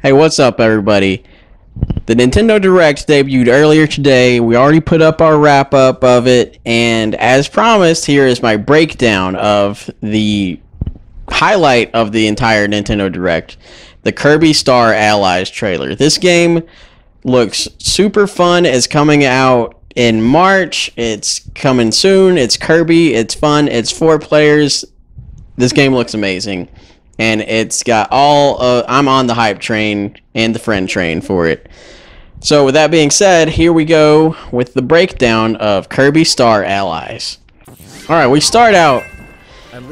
Hey, what's up, everybody? The Nintendo Direct debuted earlier today. We already put up our wrap-up of it, and as promised, here is my breakdown of the highlight of the entire Nintendo Direct, the Kirby Star Allies trailer. This game looks super fun. It's coming out in March. It's coming soon. It's Kirby. It's fun. It's 4 players. This game looks amazing. And it's got all, I'm on the hype train and the friend train for it. So with that being said, here we go with the breakdown of Kirby Star Allies. Alright, we start out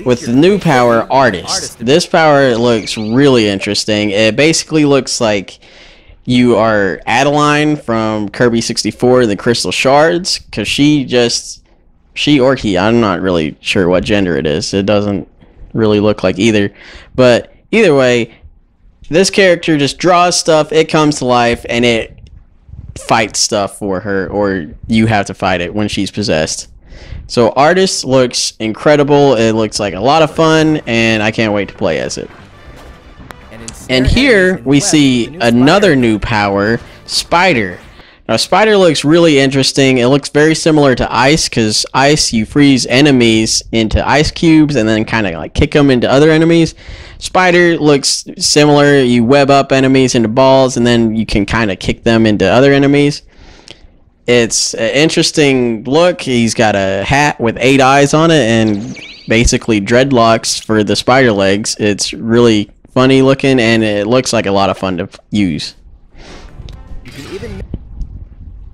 with the new power, Artist. This power looks really interesting. It basically looks like you are Adeline from Kirby 64 and the Crystal Shards. Because she or he, I'm not really sure what gender it is. It doesn't really look like either, but either way, this character just draws stuff, it comes to life, and it fights stuff for her, or you have to fight it when she's possessed. So Artist looks incredible. It looks like a lot of fun, and I can't wait to play as it. And here we see another new power, Spider. Now Spider looks really interesting. It looks very similar to Ice, because Ice, you freeze enemies into ice cubes and then kind of like kick them into other enemies. Spider looks similar. You web up enemies into balls and then you can kind of kick them into other enemies. It's an interesting look. He's got a hat with 8 eyes on it and basically dreadlocks for the spider legs. It's really funny looking, and it looks like a lot of fun to use.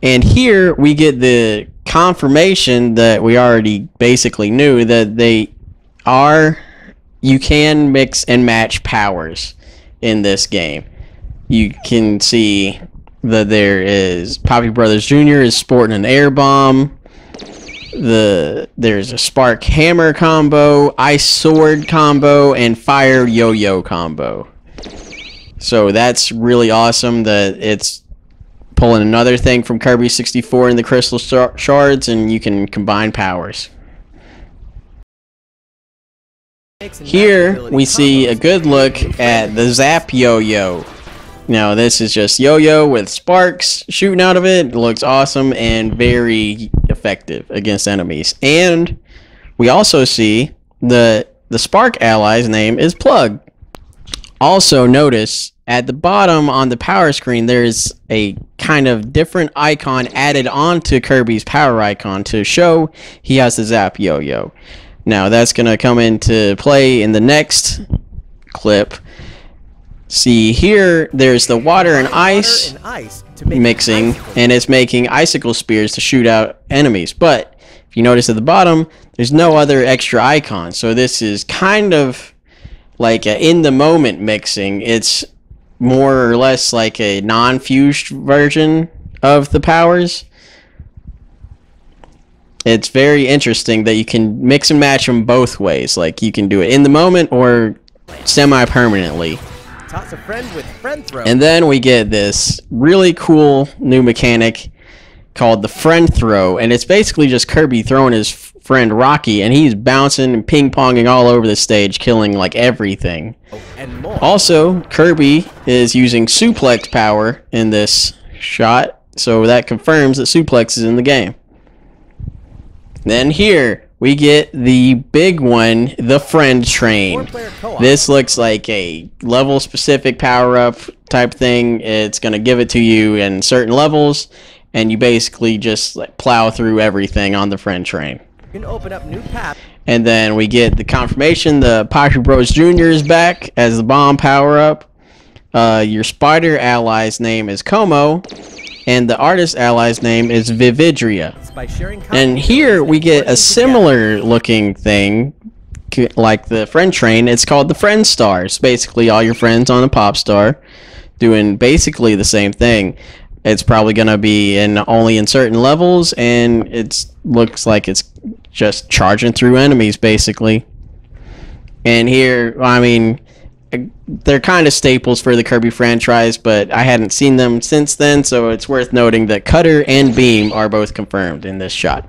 And here we get the confirmation that we already basically knew, that they are, you can mix and match powers in this game. You can see that there is Poppy Brothers Jr. is sporting an air bomb. There's a spark hammer combo, ice sword combo, and fire yo-yo combo. So that's really awesome that it's pulling another thing from Kirby 64 and the Crystal Shards, and you can combine powers. Here we see a good look at the Zap Yo-Yo. Now this is just yo-yo with sparks shooting out of it. It looks awesome and very effective against enemies. And we also see the Spark Ally's name is Plug. Also notice at the bottom on the power screen there's a kind of different icon added onto Kirby's power icon to show he has the Zap Yo-Yo. Now that's going to come into play in the next clip. See here, there's the water and ice mixing, and it's making icicle spears to shoot out enemies. But if you notice at the bottom, there's no other extra icon. So this is kind of like a in the moment mixing. It's more or less like a non-fused version of the powers. It's very interesting that you can mix and match them both ways. Like you can do it in the moment or semi-permanently. Toss a friend with friend throw. And then we get this really cool new mechanic called the friend throw, and it's basically just Kirby throwing his friend Rocky, and he's bouncing and ping-ponging all over the stage, killing like everything. Also, Kirby is using suplex power in this shot, so that confirms that suplex is in the game. Then here we get the big one, the friend train. This looks like a level specific power-up type thing. It's gonna give it to you in certain levels, and you basically just like plow through everything on the friend train. Can open up new path. And then we get the confirmation the Poppy Bros Jr. is back as the bomb power-up. Your spider ally's name is Como, and the artist ally's name is Vividria. And here we get a similar looking thing like the friend train. It's called the Friend Stars. Basically all your friends on a pop star doing basically the same thing. It's probably going to be only in certain levels, and it looks like it's just charging through enemies, basically. And here, I mean, they're kind of staples for the Kirby franchise, but I hadn't seen them since then, so it's worth noting that Cutter and Beam are both confirmed in this shot.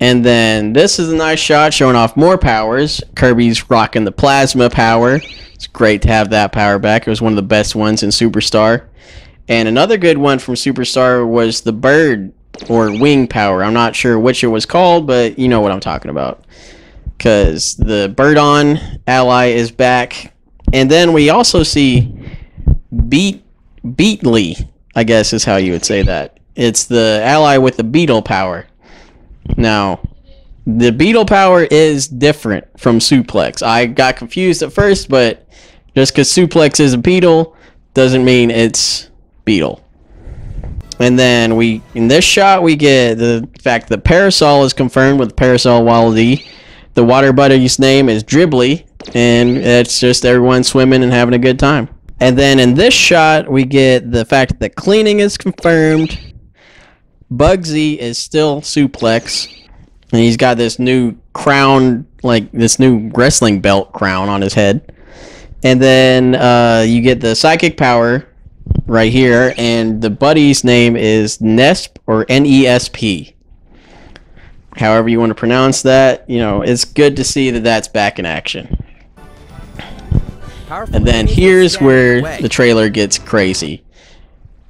And then this is a nice shot showing off more powers. Kirby's rocking the plasma power. It's great to have that power back. It was one of the best ones in Superstar. And another good one from Superstar was the bird or wing power. I'm not sure which it was called, but you know what I'm talking about. Because the Birdon ally is back. And then we also see Be Beatly, I guess is how you would say that. It's the ally with the beetle power. Now, the beetle power is different from suplex. I got confused at first, but just because suplex is a beetle doesn't mean it's beetle. And then we, in this shot, we get the fact that Parasol is confirmed with Parasol Wild E. The water buddy's name is Dribbly, and it's just everyone swimming and having a good time. And then in this shot, we get the fact that cleaning is confirmed. Bugsy is still suplex, and he's got this new crown, like this new wrestling belt crown on his head. And then you get the psychic power right here, and the buddy's name is Nesp or N-E-S-P. However you want to pronounce that, you know, it's good to see that that's back in action. And then here's where the trailer gets crazy.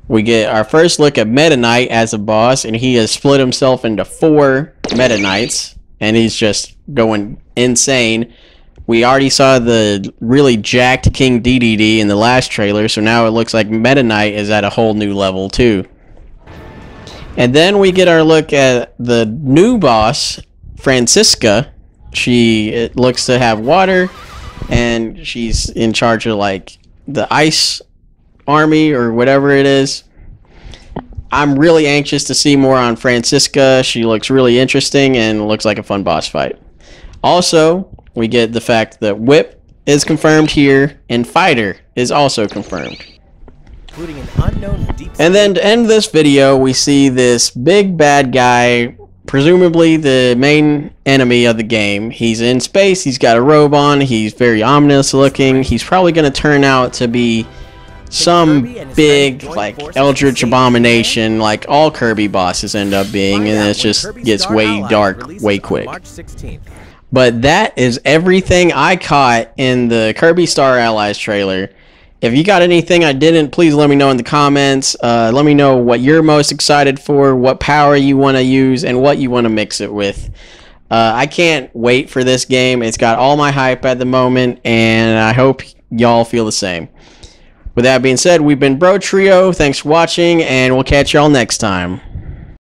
We get our first look at Meta Knight as a boss, and he has split himself into 4 Meta Knights, and he's just going insane. We already saw the really jacked King DDD in the last trailer, so now it looks like Meta Knight is at a whole new level too. And then we get our look at the new boss, Francisca. She looks to have water, and she's in charge of like the ice army or whatever it is. I'm really anxious to see more on Francisca. She looks really interesting and looks like a fun boss fight. Also, we get the fact that Whip is confirmed here, and Fighter is also confirmed. An unknown deep. And then to end this video, we see this big bad guy, presumably the main enemy of the game. He's in space, he's got a robe on, he's very ominous looking. He's probably going to turn out to be some big, like, eldritch abomination, like all Kirby bosses end up being, and it just gets way dark way quick. But that is everything I caught in the Kirby Star Allies trailer. If you got anything I didn't, please let me know in the comments. Let me know what you're most excited for, what power you want to use, and what you want to mix it with. I can't wait for this game. It's got all my hype at the moment, and I hope y'all feel the same. With that being said, we've been BroTrio. Thanks for watching, and we'll catch y'all next time.